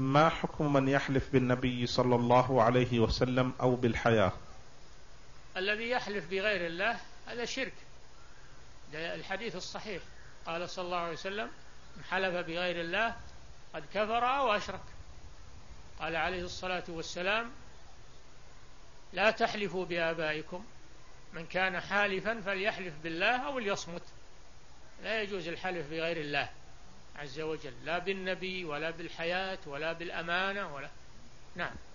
ما حكم من يحلف بالنبي صلى الله عليه وسلم أو بالحياة؟ الذي يحلف بغير الله هذا شرك، ده الحديث الصحيح، قال صلى الله عليه وسلم: من حلف بغير الله قد كفر أو أشرك. قال عليه الصلاة والسلام: لا تحلفوا بآبائكم، من كان حالفا فليحلف بالله أو ليصمت. لا يجوز الحلف بغير الله عز وجل، لا بالنبي ولا بالحياة ولا بالأمانة ولا. نعم.